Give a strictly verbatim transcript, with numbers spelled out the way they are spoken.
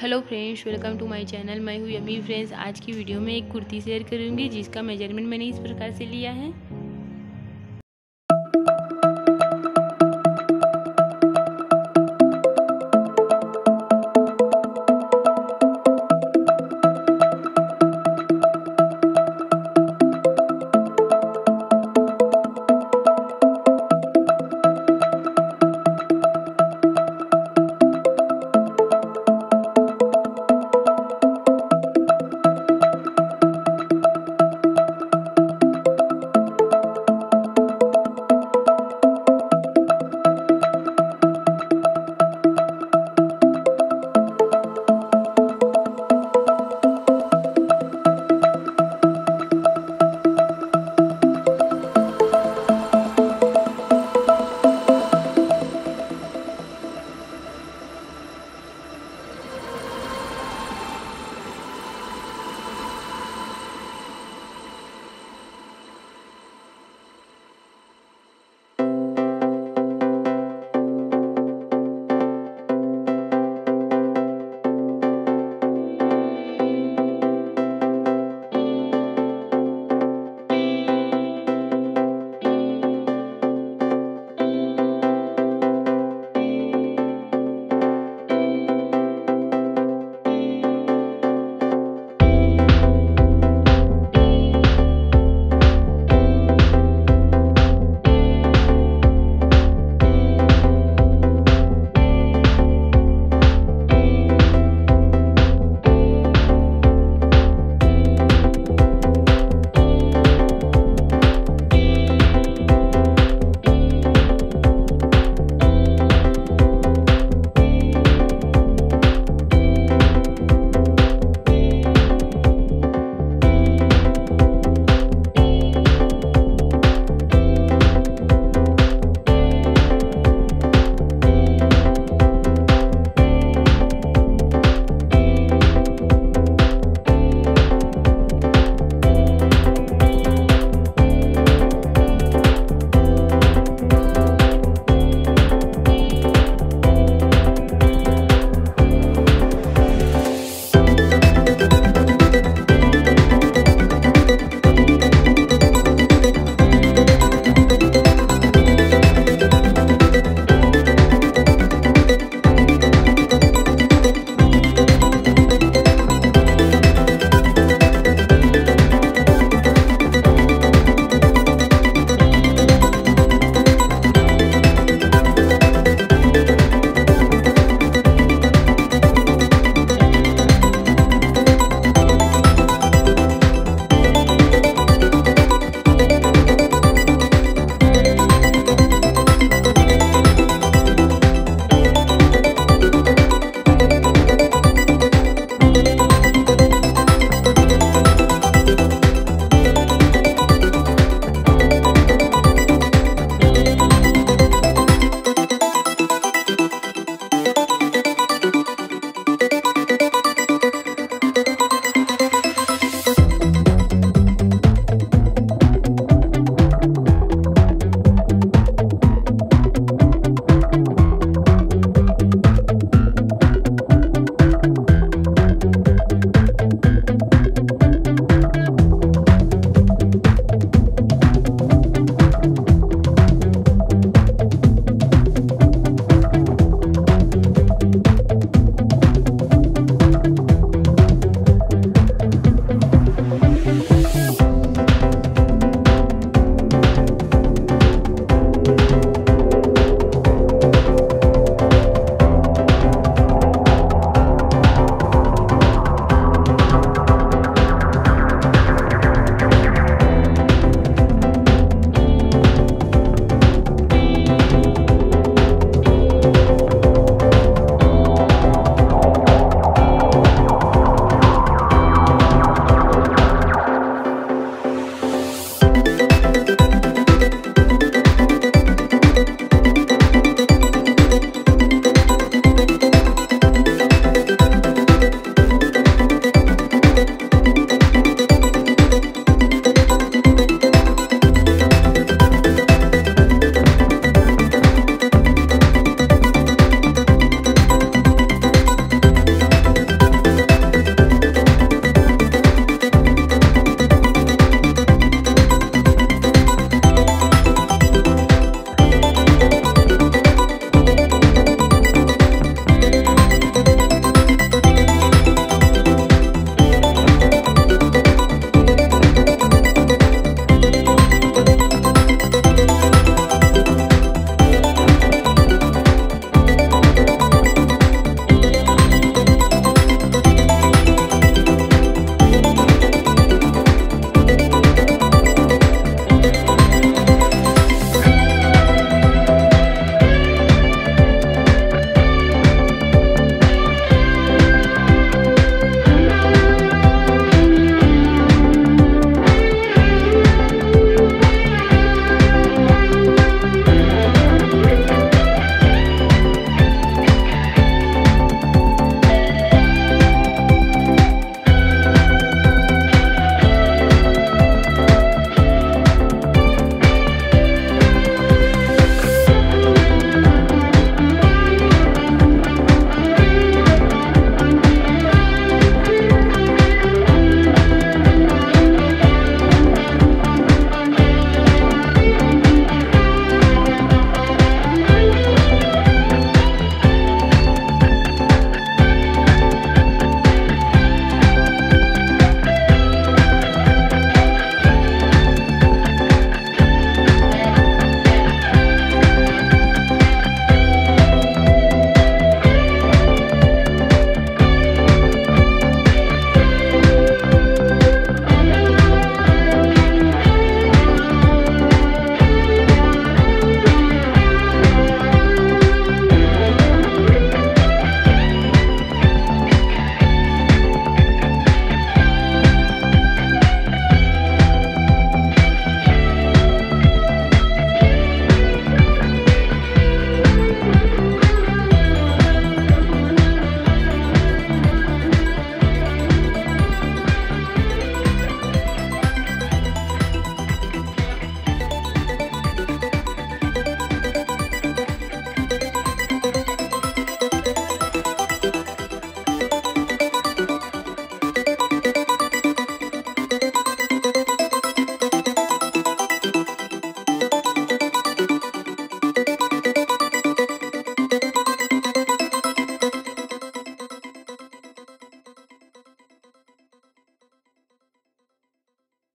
Hello friends, welcome to my channel. मैं हूँ yummy. Friends, आज की वीडियो में एक कुर्ती शेयर करूँगी जिसका मेजरमेंट मैंने इस प्रकार से लिया है।